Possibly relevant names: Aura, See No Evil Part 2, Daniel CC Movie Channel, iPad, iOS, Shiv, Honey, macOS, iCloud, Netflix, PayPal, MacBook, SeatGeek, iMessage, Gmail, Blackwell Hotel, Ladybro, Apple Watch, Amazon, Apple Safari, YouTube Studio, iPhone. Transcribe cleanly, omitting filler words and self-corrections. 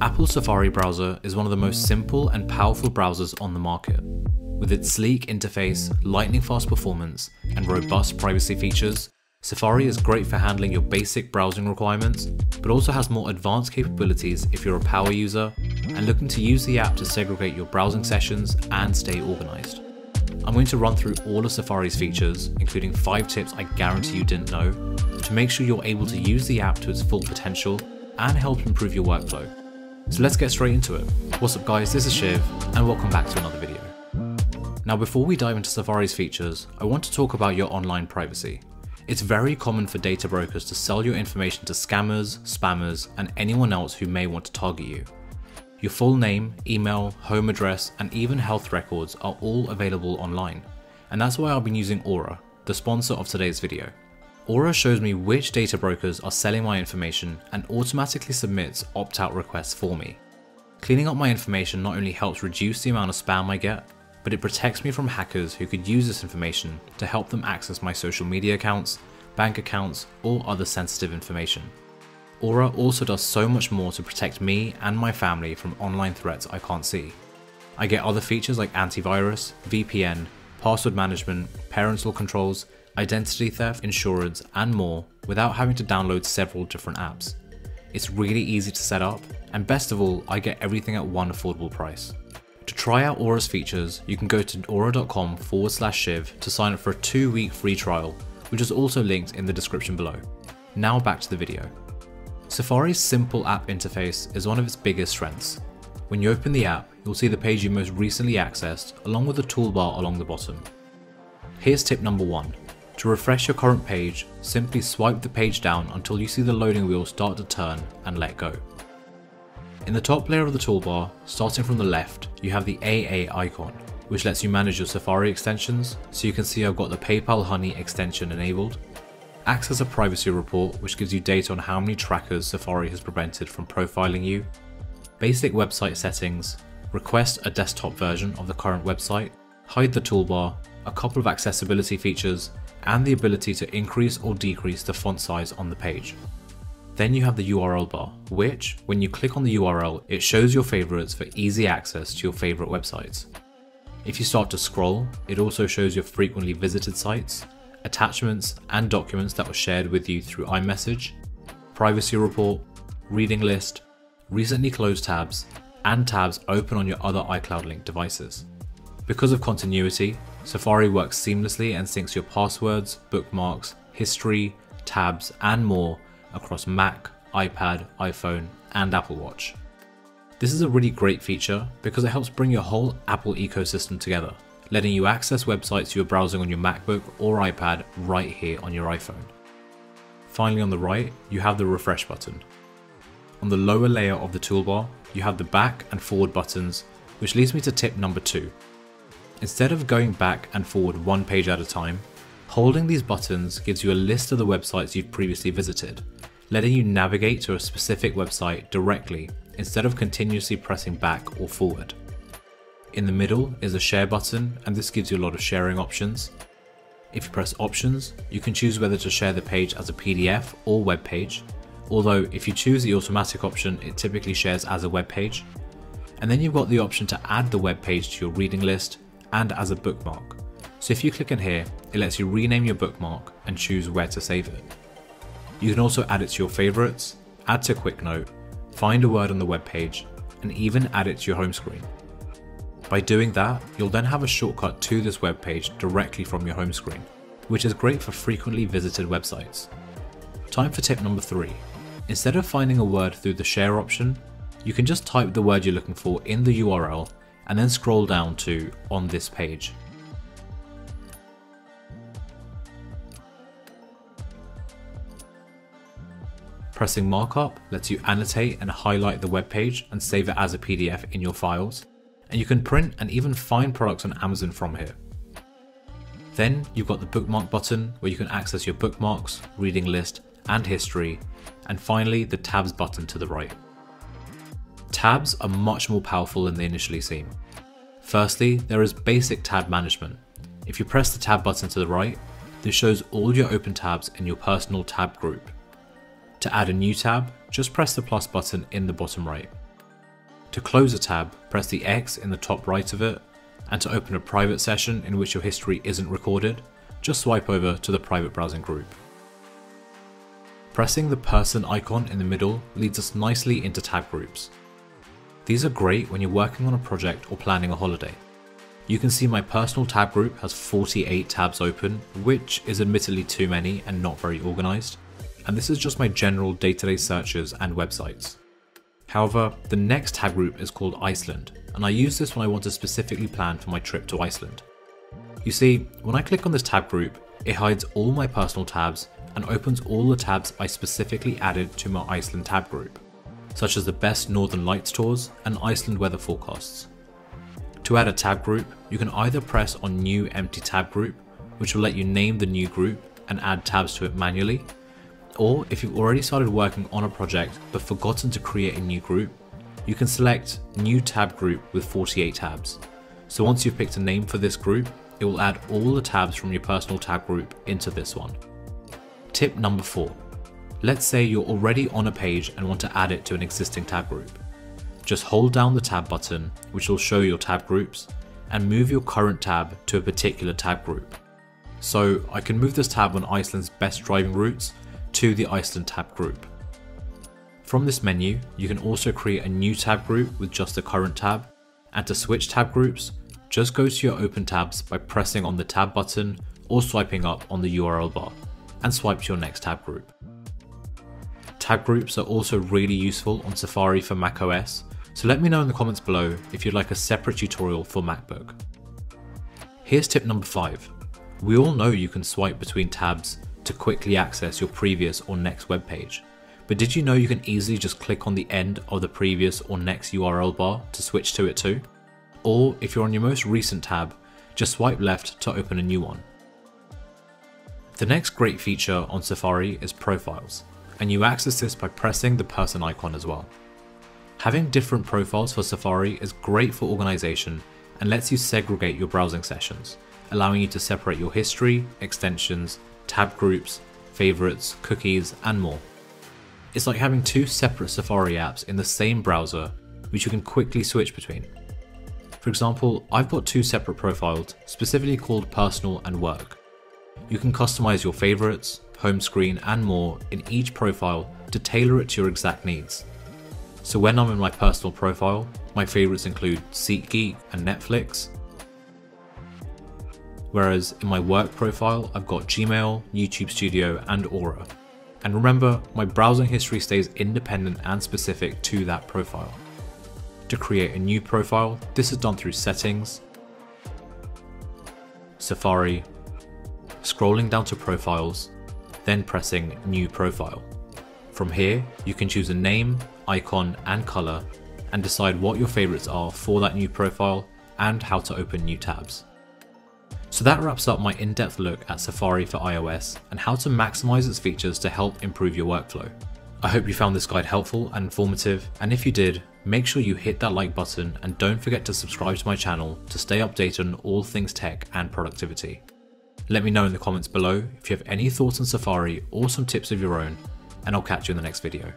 Apple Safari browser is one of the most simple and powerful browsers on the market. With its sleek interface, lightning-fast performance, and robust privacy features, Safari is great for handling your basic browsing requirements, but also has more advanced capabilities if you're a power user and looking to use the app to segregate your browsing sessions and stay organized. I'm going to run through all of Safari's features, including 5 tips I guarantee you didn't know, to make sure you're able to use the app to its full potential and help improve your workflow. So let's get straight into it. What's up guys, this is Shiv, and welcome back to another video. Now before we dive into Safari's features, I want to talk about your online privacy. It's very common for data brokers to sell your information to scammers, spammers, and anyone else who may want to target you. Your full name, email, home address, and even health records are all available online. And that's why I've been using Aura, the sponsor of today's video. Aura shows me which data brokers are selling my information and automatically submits opt-out requests for me. Cleaning up my information not only helps reduce the amount of spam I get, but it protects me from hackers who could use this information to help them access my social media accounts, bank accounts, or other sensitive information. Aura also does so much more to protect me and my family from online threats I can't see. I get other features like antivirus, VPN, password management, parental controls, identity theft, insurance, and more without having to download several different apps. It's really easy to set up, and best of all, I get everything at one affordable price. To try out Aura's features, you can go to aura.com/Shiv to sign up for a 2-week free trial, which is also linked in the description below. Now back to the video. Safari's simple app interface is one of its biggest strengths. When you open the app, you'll see the page you most recently accessed, along with a toolbar along the bottom. Here's tip number 1. To refresh your current page, simply swipe the page down until you see the loading wheel start to turn and let go. In the top layer of the toolbar, starting from the left, you have the AA icon, which lets you manage your Safari extensions, so you can see I've got the PayPal Honey extension enabled. Access a privacy report, which gives you data on how many trackers Safari has prevented from profiling you. Basic website settings, request a desktop version of the current website, hide the toolbar, a couple of accessibility features, and the ability to increase or decrease the font size on the page. Then you have the URL bar, which, when you click on the URL, it shows your favorites for easy access to your favorite websites. If you start to scroll, it also shows your frequently visited sites, attachments and documents that were shared with you through iMessage, privacy report, reading list, recently closed tabs, and tabs open on your other iCloud linked devices. Because of continuity, Safari works seamlessly and syncs your passwords, bookmarks, history, tabs, and more across Mac, iPad, iPhone, and Apple Watch. This is a really great feature because it helps bring your whole Apple ecosystem together, letting you access websites you're browsing on your MacBook or iPad right here on your iPhone. Finally, on the right, you have the refresh button. On the lower layer of the toolbar, you have the back and forward buttons, which leads me to tip number 2. Instead of going back and forward one page at a time, holding these buttons gives you a list of the websites you've previously visited, letting you navigate to a specific website directly instead of continuously pressing back or forward. In the middle is a share button, and this gives you a lot of sharing options. If you press options, you can choose whether to share the page as a PDF or web page, although if you choose the automatic option, it typically shares as a web page. And then you've got the option to add the web page to your reading list and as a bookmark. So if you click in here, it lets you rename your bookmark and choose where to save it. You can also add it to your favorites, add to quick note, find a word on the web page, and even add it to your home screen. By doing that, you'll then have a shortcut to this web page directly from your home screen, which is great for frequently visited websites. Time for tip number 3. Instead of finding a word through the share option, you can just type the word you're looking for in the URL and then scroll down to on this page. Pressing markup lets you annotate and highlight the web page and save it as a PDF in your files, and you can print and even find products on Amazon from here. Then you've got the bookmark button where you can access your bookmarks, reading list, and history, and finally the tabs button to the right. Tabs are much more powerful than they initially seem. Firstly, there is basic tab management. If you press the tab button to the right, this shows all your open tabs in your personal tab group. To add a new tab, just press the plus button in the bottom right. To close a tab, press the X in the top right of it, and to open a private session in which your history isn't recorded, just swipe over to the private browsing group. Pressing the person icon in the middle leads us nicely into tab groups. These are great when you're working on a project or planning a holiday. You can see my personal tab group has 48 tabs open, which is admittedly too many and not very organized, and this is just my general day-to-day searches and websites. However, the next tab group is called Iceland, and I use this when I want to specifically plan for my trip to Iceland. You see, when I click on this tab group, it hides all my personal tabs and opens all the tabs I specifically added to my Iceland tab group, such as the best Northern Lights tours and Iceland weather forecasts. To add a tab group, you can either press on New Empty Tab Group, which will let you name the new group and add tabs to it manually, or if you've already started working on a project but forgotten to create a new group, you can select New Tab Group with 48 tabs. So once you've picked a name for this group, it will add all the tabs from your personal tab group into this one. Tip number 4. Let's say you're already on a page and want to add it to an existing tab group. Just hold down the tab button, which will show your tab groups, and move your current tab to a particular tab group. So I can move this tab on Iceland's best driving routes to the Iceland tab group. From this menu, you can also create a new tab group with just the current tab, and to switch tab groups, just go to your open tabs by pressing on the tab button or swiping up on the URL bar, and swipe to your next tab group. Tab groups are also really useful on Safari for macOS, so let me know in the comments below if you'd like a separate tutorial for MacBook. Here's tip number 5. We all know you can swipe between tabs to quickly access your previous or next web page, but did you know you can easily just click on the end of the previous or next URL bar to switch to it too? Or if you're on your most recent tab, just swipe left to open a new one. The next great feature on Safari is profiles, and you access this by pressing the person icon as well. Having different profiles for Safari is great for organization and lets you segregate your browsing sessions, allowing you to separate your history, extensions, tab groups, favorites, cookies, and more. It's like having two separate Safari apps in the same browser, which you can quickly switch between. For example, I've got two separate profiles, specifically called Personal and Work. You can customize your favorites, home screen, and more in each profile to tailor it to your exact needs. So when I'm in my personal profile, my favorites include SeatGeek and Netflix, whereas in my work profile, I've got Gmail, YouTube Studio, and Aura. And remember, my browsing history stays independent and specific to that profile. To create a new profile, this is done through Settings, Safari, scrolling down to Profiles, then pressing New Profile. From here, you can choose a name, icon, and color, and decide what your favorites are for that new profile and how to open new tabs. So that wraps up my in-depth look at Safari for iOS and how to maximize its features to help improve your workflow. I hope you found this guide helpful and informative, and if you did, make sure you hit that like button and don't forget to subscribe to my channel to stay updated on all things tech and productivity. Let me know in the comments below if you have any thoughts on Safari or some tips of your own, and I'll catch you in the next video.